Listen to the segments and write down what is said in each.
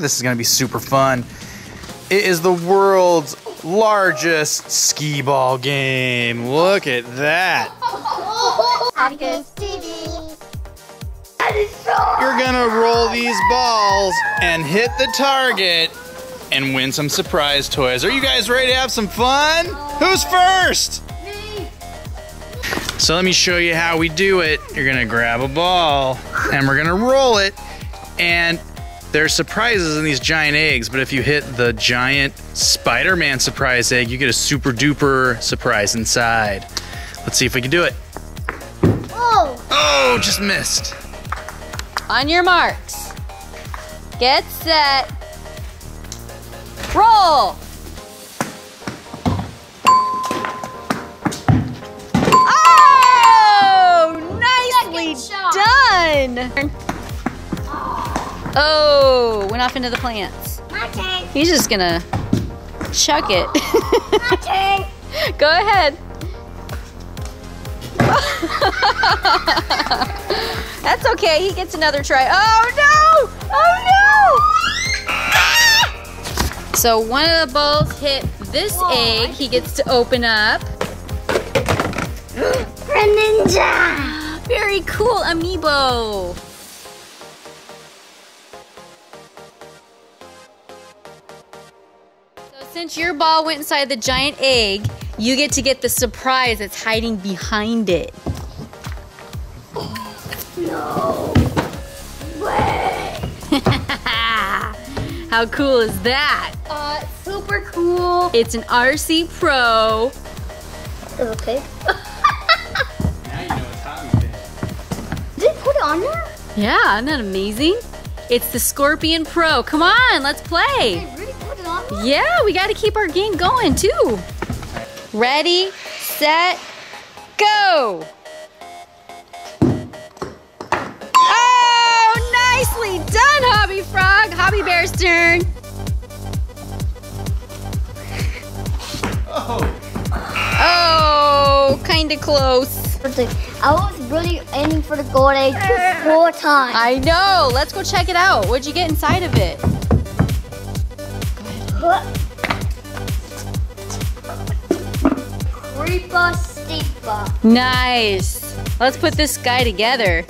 This is gonna be super fun. It is the world's largest skee-ball game. Look at that. You're gonna roll these balls and hit the target and win some surprise toys. Are you guys ready to have some fun? Who's first? So let me show you how we do it. You're gonna grab a ball and we're gonna roll it, and there's surprises in these giant eggs, but if you hit the giant Spider-Man surprise egg, you get a super duper surprise inside. Let's see if we can do it. Oh! Oh, just missed. On your marks, get set, roll. Oh, nicely done. Oh, went off into the plants. He's just gonna chuck it. Go ahead. That's okay, he gets another try. Oh no! Oh no! Ah! So one of the balls hit this egg, he gets to open up. Greninja! Very cool amiibo! Since your ball went inside the giant egg, you get to get the surprise that's hiding behind it. No way! How cool is that? Super cool. It's an RC Pro. Okay. Now you know it's hot in there. Did they put it on there? Yeah, isn't that amazing? It's the Scorpion Pro. Come on, let's play. Yeah, we gotta keep our game going too. Ready, set, go! Oh, nicely done, Hobby Frog! Hobby Bear's turn. Oh, kinda close. I was really aiming for the gold egg 4 times. I know, let's go check it out. What'd you get inside of it? Creeper steeper. Nice. Let's put this guy together.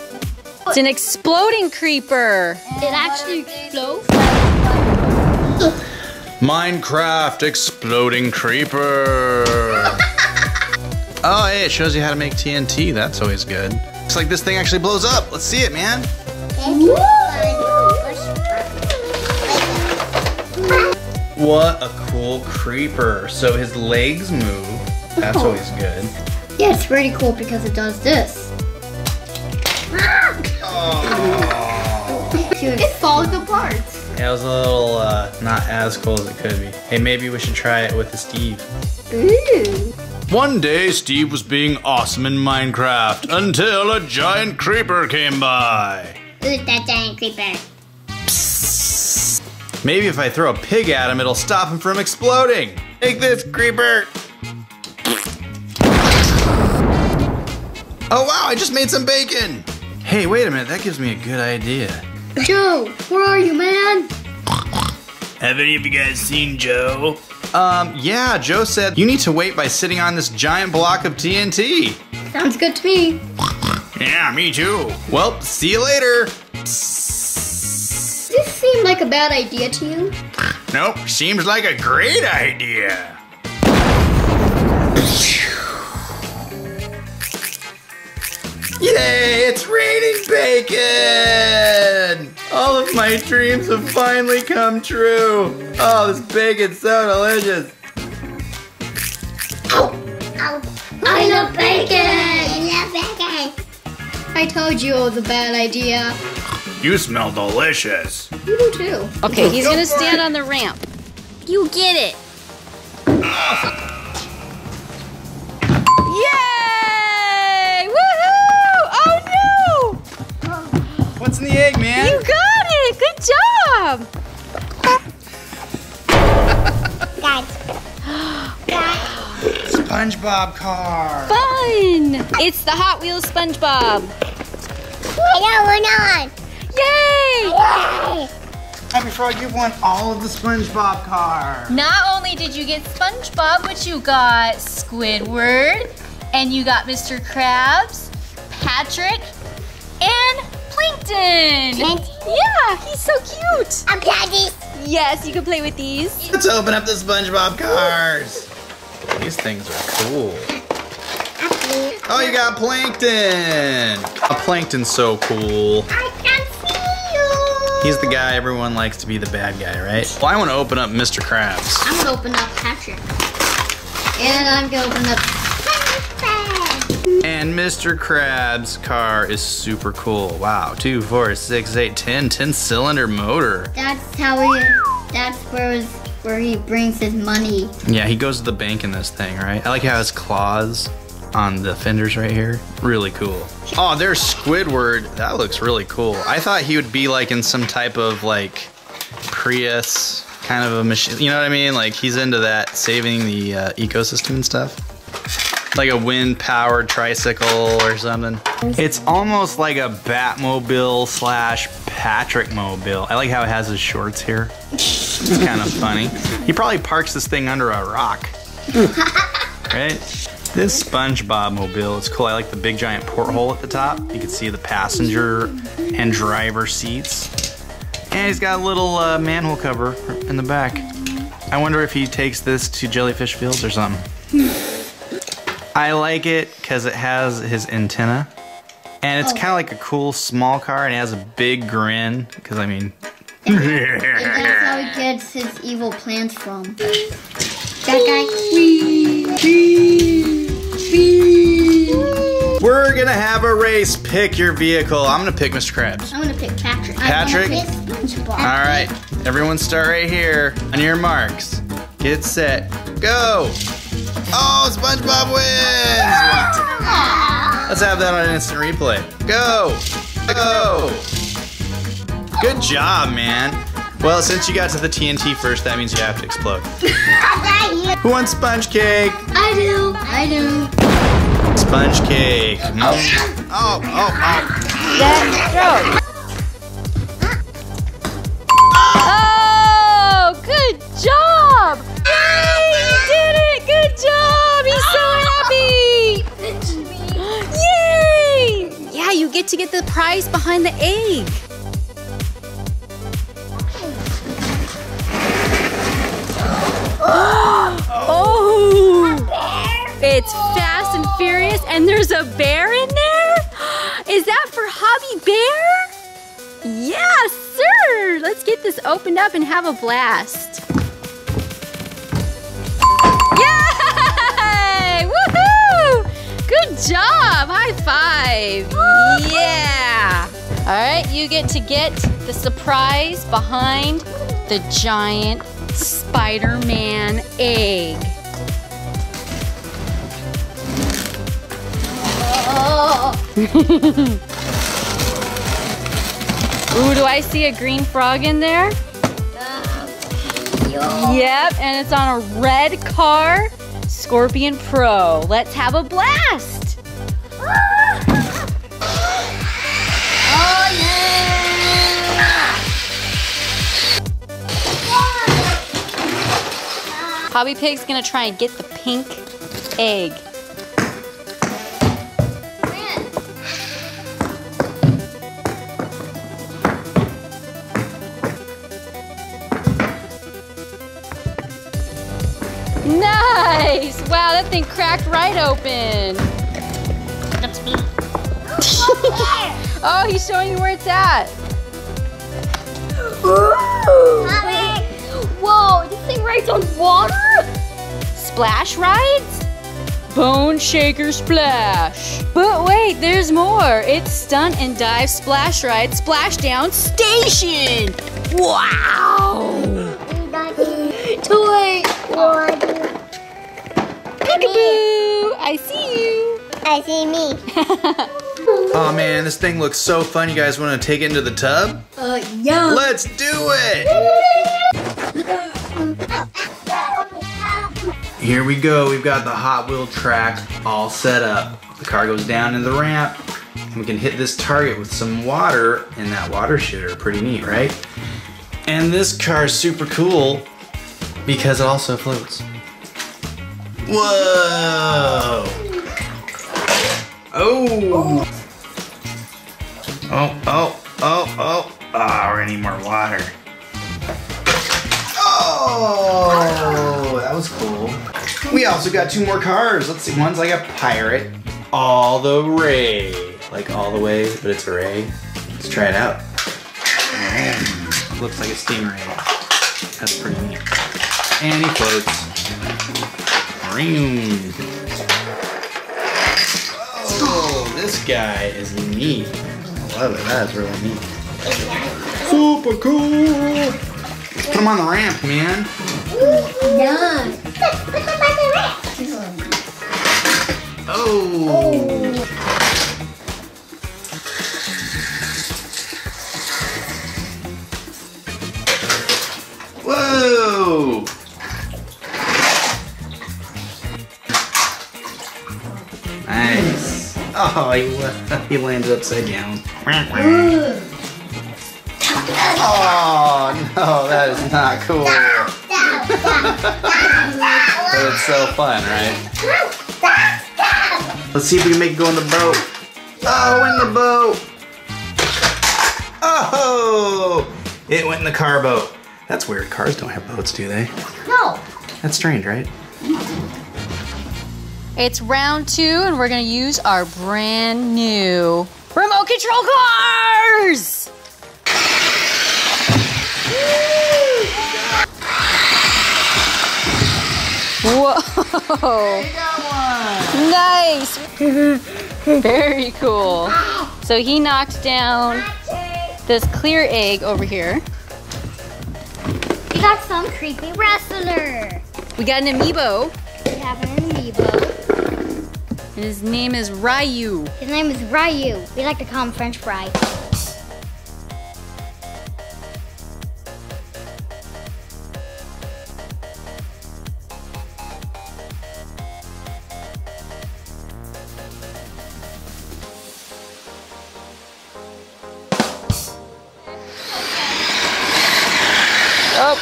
It's an exploding creeper. And it actually explodes. Minecraft exploding creeper. Oh, hey, it shows you how to make TNT. That's always good. It's like this thing actually blows up. Let's see it, man. What a cool creeper. So his legs move. That's always good. Yeah, it's really cool because it does this. It falls apart. Yeah, it was a little not as cool as it could be. Hey, maybe we should try it with the Steve. Ooh. One day, Steve was being awesome in Minecraft until a giant creeper came by. Who's that giant creeper? Maybe if I throw a pig at him, it'll stop him from exploding. Take this, creeper. Oh wow, I just made some bacon. Hey, wait a minute, that gives me a good idea. Joe, where are you, man? Have any of you guys seen Joe? Yeah, Joe said you need to wait by sitting on this giant block of TNT. Sounds good to me. Yeah, me too. Well, see you later. Does this seem like a bad idea to you? Nope, seems like a great idea. Yay, it's raining bacon! All of my dreams have finally come true. Oh, this bacon's so delicious. I love bacon! I love bacon! I told you it was a bad idea. You smell delicious. You do too. Okay, he's gonna stand on the ramp. You get it. Yay! Woohoo! Oh no! What's in the egg, man? You got it! Good job! SpongeBob car. Fun! It's the Hot Wheels SpongeBob. I know, we're not. Yay! Yay! Happy Frog, you've won all of the SpongeBob cars. Not only did you get SpongeBob, but you got Squidward, and you got Mr. Krabs, Patrick, and Plankton. Plankton? Yeah, he's so cute. I'm Plankton. Yes, you can play with these. Let's open up the SpongeBob cars. These things are cool. Oh, you got Plankton. A Plankton's so cool. I can see you. He's the guy everyone likes to be the bad guy, right? Well, I want to open up Mr. Krabs. I'm going to open up Patrick. And I'm going to open up Patrick. And Mr. Krabs' car is super cool. Wow, 2, 4, 6, 8, 10 cylinder motor. That's how he, that's where he brings his money. Yeah, he goes to the bank in this thing, right? I like how his claws on the fenders right here. Really cool. Oh, there's Squidward. That looks really cool. I thought he would be like in some type of like Prius kind of a machine. You know what I mean? Like he's into that saving the ecosystem and stuff. Like a wind-powered tricycle or something. It's almost like a Batmobile slash Patrick Mobile. I like how it has his shorts here. It's kind of funny. He probably parks this thing under a rock. Right? This SpongeBob mobile is cool. I like the big giant porthole at the top. You can see the passenger and driver seats. And he's got a little manhole cover in the back. I wonder if he takes this to Jellyfish Fields or something. I like it because it has his antenna. And it's kind of like a cool small car and it has a big grin. Because I mean... that's how he gets his evil plans from. That guy. We're gonna have a race. Pick your vehicle. I'm gonna pick Mr. Krabs. I'm gonna pick Patrick. Patrick? I'm gonna pick SpongeBob. Alright, everyone start right here. On your marks. Get set. Go! Oh, SpongeBob wins! Let's have that on an instant replay. Go! Go! Good job, man. Well, since you got to the TNT first, that means you have to explode. Who wants sponge cake? I do. I do. Sponge cake. No. Oh, oh, oh. That throw. Oh, good job. Yay, you did it. Good job. He's so happy. Yay. Yeah, you get to get the prize behind the egg. Oh! It's Fast and Furious, and there's a bear in there? Is that for Hobby Bear? Yes, sir! Let's get this opened up and have a blast. Yay! Woohoo! Good job! High five! Yeah! All right, you get the surprise behind the giant Spider-Man egg. Oh. Ooh, do I see a green frog in there? Yep, and it's on a red car, Scorpion Pro. Let's have a blast. Oh, yeah. Hobby Pig's gonna try and get the pink egg. Nice! Wow, that thing cracked right open. That's me. Oh, he's showing you where it's at. Ooh. Whoa, this thing rides on water? Splash rides? Bone shaker splash. But wait, there's more. It's stunt and dive splash ride splashdown station. Wow. Toy. Peekaboo. I see you. I see me. Oh man, this thing looks so fun. You guys want to take it into the tub? Yeah. Let's do it. Here we go, we've got the Hot Wheel track all set up. The car goes down into the ramp, and we can hit this target with some water in that water shooter. Pretty neat, right? And this car is super cool because it also floats. Whoa! Oh! Oh, oh, oh, oh. Ah, we need more water. Oh! That was cool. We also got two more cars. Let's see, one's like a pirate. All the way. Like all the way, but it's a ray. Let's try it out. Looks like a steamer. That's pretty neat. And he floats. Oh, this guy is neat. I love it. That's really neat. Super cool. Let's put him on the ramp, man. Done. Put him on the ramp. Oh. Whoa! Nice. Oh, he landed upside down. Oh no, that is not cool. But it's so fun, right? Let's see if we can make it go in the boat. Oh, in the boat. Oh, it went in the car boat. That's weird. Cars don't have boats, do they? No. That's strange, right? It's round two, and we're going to use our brand new remote control cars. Whoa. Nice. Very cool. So he knocked down this clear egg over here. We got some creepy wrestler. We got an amiibo. We have an amiibo. And his name is Ryu. His name is Ryu. We like to call him French fry.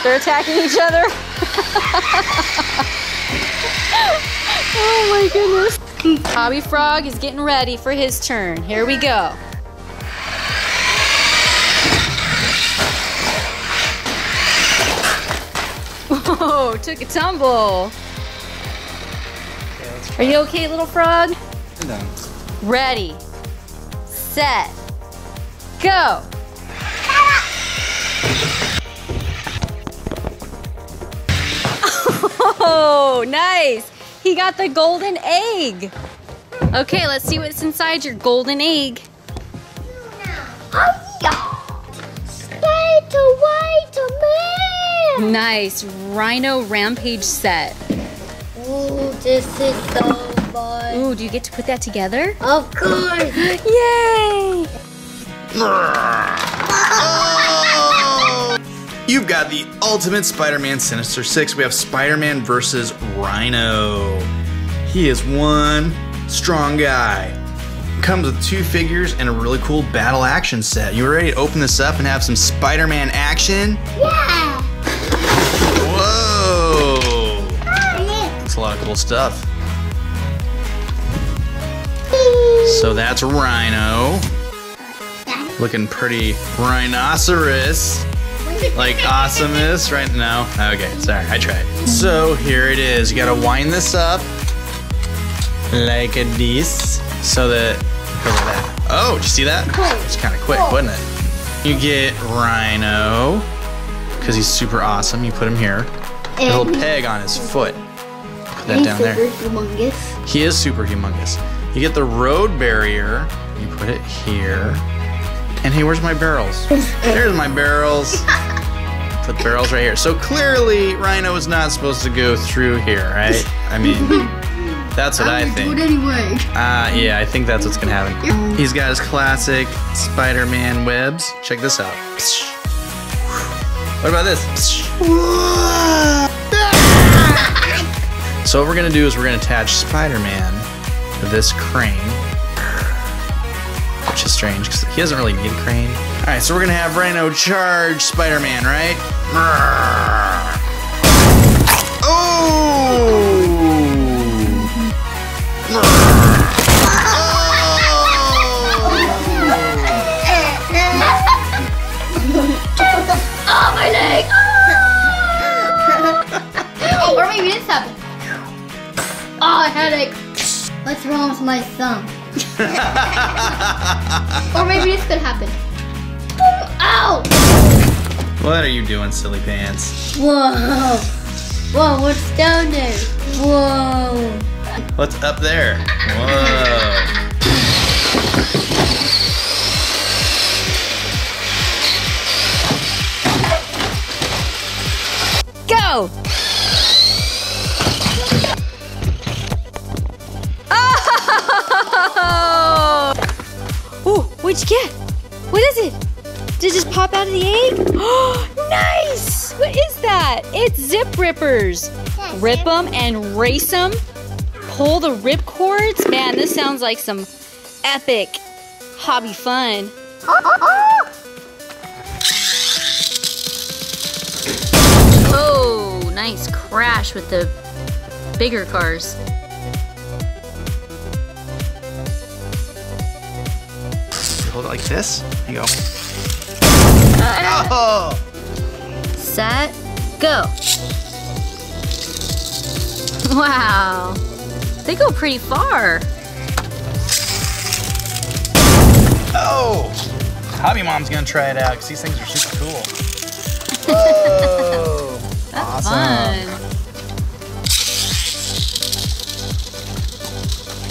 They're attacking each other. Oh my goodness. Bobby Frog is getting ready for his turn. Here we go. Whoa, took a tumble. Are you okay, little frog? I'm done. Ready, set, go. Oh, nice. He got the golden egg. Okay, let's see what's inside your golden egg. Oh, yeah. Spider-Man. Nice Rhino Rampage set. Ooh, this is so fun. Ooh, do you get to put that together? Of course. Yay. You've got the ultimate Spider-Man Sinister Six. We have Spider-Man versus Rhino. He is one strong guy. Comes with two figures and a really cool battle action set. You ready to open this up and have some Spider-Man action? Yeah! Whoa! That's a lot of cool stuff. So that's Rhino. Looking pretty rhinoceros. Like awesomeness right now. Okay, sorry, I tried. So here it is. You gotta wind this up like this so that. Oh, did you see that? It's kind of quick, wasn't it? You get Rhino because he's super awesome. You put him here. A little peg on his foot. Put that down there. He's super humongous. He is super humongous. You get the road barrier. You put it here. And hey, where's my barrels? There's my barrels. Put the barrels right here. So clearly, Rhino is not supposed to go through here, right? I mean, that's what I think. Do it anyway. Yeah, I think that's what's gonna happen. He's got his classic Spider-Man webs. Check this out. What about this? So what we're gonna do is we're gonna attach Spider-Man to this crane. Strange because he doesn't really need a crane. Alright, so we're gonna have Rhino charge Spider-Man, right? Oh, my leg! Oh, or maybe this happened. Oh, headache. What's wrong with my thumb? Or maybe this could happen. Ow! What are you doing, silly pants? Whoa! Whoa, what's down there? Whoa! What's up there? Whoa! Go! Oh! Ooh, what'd you get? What is it? Did it just pop out of the egg? Nice! What is that? It's zip rippers. Rip them and race them. Pull the rip cords. Man, this sounds like some epic hobby fun. Oh, nice crash with the bigger cars. Hold it like this. There you go. Oh. Set, go. Wow. They go pretty far. Oh! Hobby Mom's gonna try it out because these things are super cool. Whoa. That's awesome. Fun.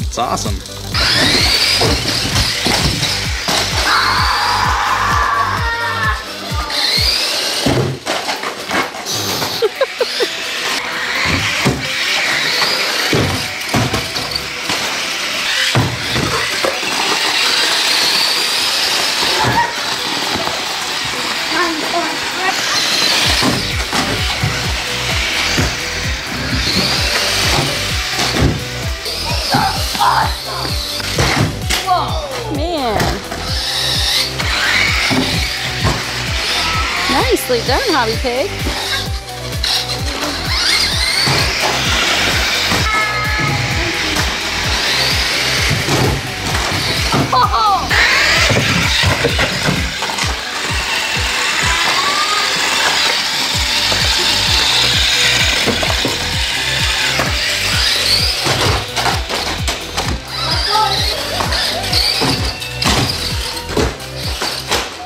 It's awesome. Nicely done, Hobby Pig.